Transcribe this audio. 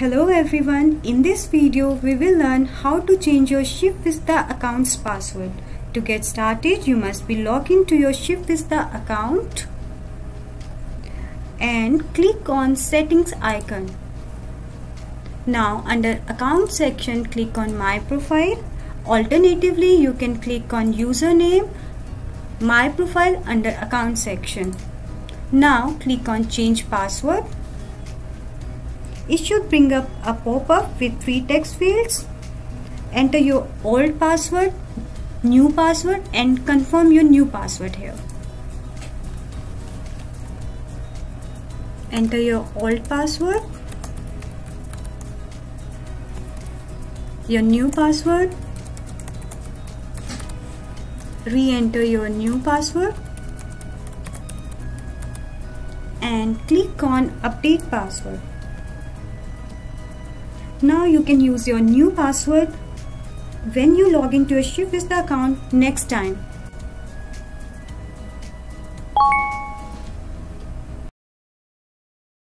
Hello everyone, in this video we will learn how to change your ShipVista account's password. To get started, you must be logged into your ShipVista account and click on settings icon. Now under account section, click on my profile. Alternatively, you can click on username, my profile under account section. Now click on change password. It should bring up a pop-up with three text fields. Enter your old password, new password, and confirm your new password here. Enter your old password, your new password, re-enter your new password, and click on update password. Now you can use your new password when you log into your ShipVista account next time.